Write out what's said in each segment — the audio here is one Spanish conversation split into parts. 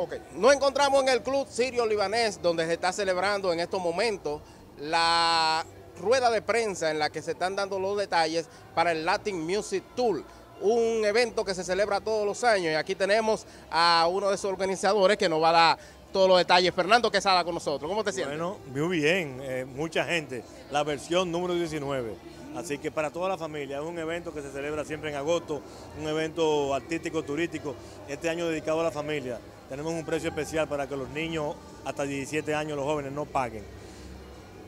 Okay. Nos encontramos en el Club Sirio-Libanés, donde se está celebrando en estos momentos la rueda de prensa en la que se están dando los detalles para el Latin Music Tour, un evento que se celebra todos los años, y aquí tenemos a uno de sus organizadores que nos va a dar todos los detalles. Fernando Quesada con nosotros. ¿Cómo te sientes? Bueno, muy bien, mucha gente, la versión número 19. Así que para toda la familia, es un evento que se celebra siempre en agosto, un evento artístico, turístico, este año dedicado a la familia. Tenemos un precio especial para que los niños hasta 17 años, los jóvenes, no paguen.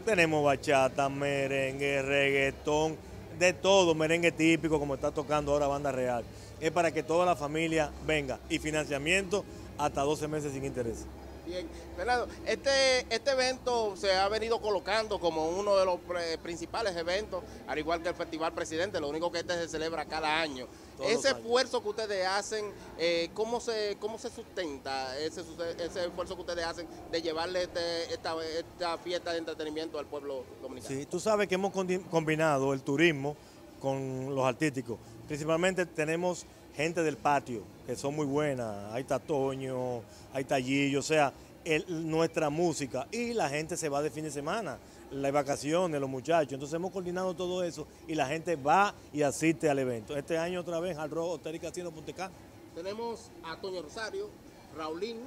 Tenemos bachata, merengue, reggaetón, de todo, merengue típico como está tocando ahora Banda Real. Es para que toda la familia venga, y financiamiento hasta 12 meses sin interés. Bien, Fernando, este evento se ha venido colocando como uno de los principales eventos, al igual que el Festival Presidente, lo único que este se celebra cada año. Ese esfuerzo que ustedes hacen, ¿cómo se sustenta ese esfuerzo que ustedes hacen de llevarle esta fiesta de entretenimiento al pueblo dominicano? Sí, tú sabes que hemos combinado el turismo con los artísticos. Principalmente tenemos gente del patio, que son muy buenas. Ahí está Toño, ahí está Gillo, o sea, nuestra música. Y la gente se va de fin de semana, las vacaciones, los muchachos. Entonces hemos coordinado todo eso y la gente va y asiste al evento. Este año otra vez al Roche Heredé y GenteRD.com. Tenemos a Toño Rosario,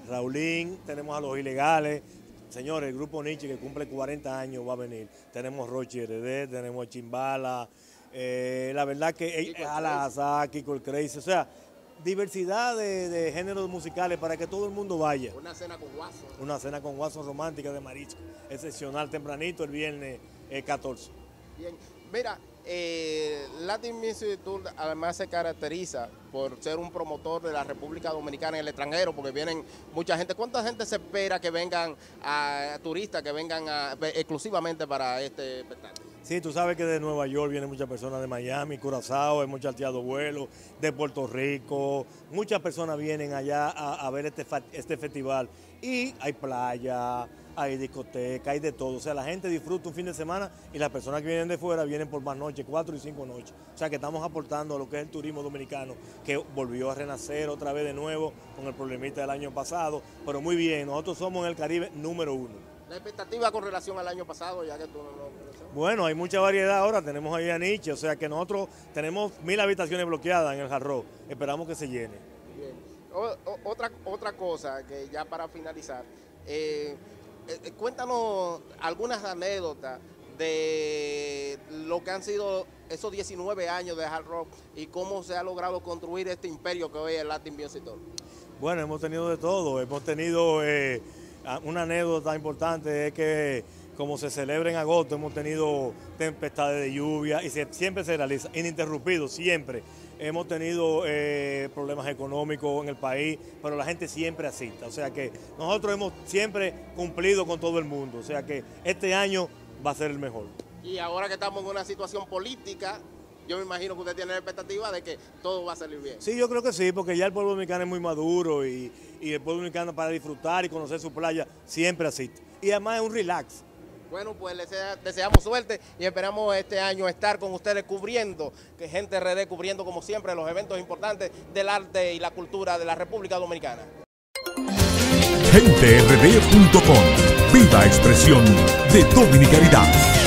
Raulín, tenemos a Los Ilegales. Señores, el grupo Niche, que cumple 40 años, va a venir. Tenemos Roche Heredé, tenemos Chimbala. La verdad que Kiko el Crazy, o sea, diversidad de géneros musicales para que todo el mundo vaya. Una cena con guaso. Una cena con guaso romántica de marisco, excepcional, tempranito el viernes 14. Bien, mira, Latin Music Tour además se caracteriza por ser un promotor de la República Dominicana en el extranjero, porque vienen mucha gente. ¿Cuánta gente se espera que vengan a turistas, que vengan exclusivamente para este espectáculo? Sí, tú sabes que de Nueva York vienen muchas personas, de Miami, Curazao, hemos charteado vuelos, de Puerto Rico. Muchas personas vienen allá a ver este festival. Y hay playa, hay discoteca, hay de todo. O sea, la gente disfruta un fin de semana y las personas que vienen de fuera vienen por más noches, 4 y 5 noches. O sea, que estamos aportando a lo que es el turismo dominicano, que volvió a renacer otra vez de nuevo con el problemita del año pasado. Pero muy bien, nosotros somos en el Caribe número 1. La expectativa con relación al año pasado, ya que tú no... Bueno, hay mucha variedad ahora, tenemos ahí a Niche, o sea que nosotros tenemos 1000 habitaciones bloqueadas en el jarro, esperamos que se llene. Bien. Otra cosa, que ya para finalizar, cuéntanos algunas anécdotas de lo que han sido esos 19 años de hard rock y cómo se ha logrado construir este imperio que hoy es el Latin Music Tour. Bueno, hemos tenido de todo, hemos tenido... Una anécdota importante es que, como se celebra en agosto, hemos tenido tempestades de lluvia y siempre se realiza, ininterrumpido, siempre. Hemos tenido problemas económicos en el país, pero la gente siempre asista. O sea que nosotros hemos siempre cumplido con todo el mundo. O sea que este año va a ser el mejor. Y ahora que estamos en una situación política... Yo me imagino que usted tiene la expectativa de que todo va a salir bien. Sí, yo creo que sí, porque ya el pueblo dominicano es muy maduro y el pueblo dominicano, para disfrutar y conocer su playa, siempre asiste. Y además es un relax. Bueno, pues les deseamos suerte y esperamos este año estar con ustedes cubriendo, que Gente RD cubriendo como siempre los eventos importantes del arte y la cultura de la República Dominicana. GenteRD.com, viva expresión de dominicanidad.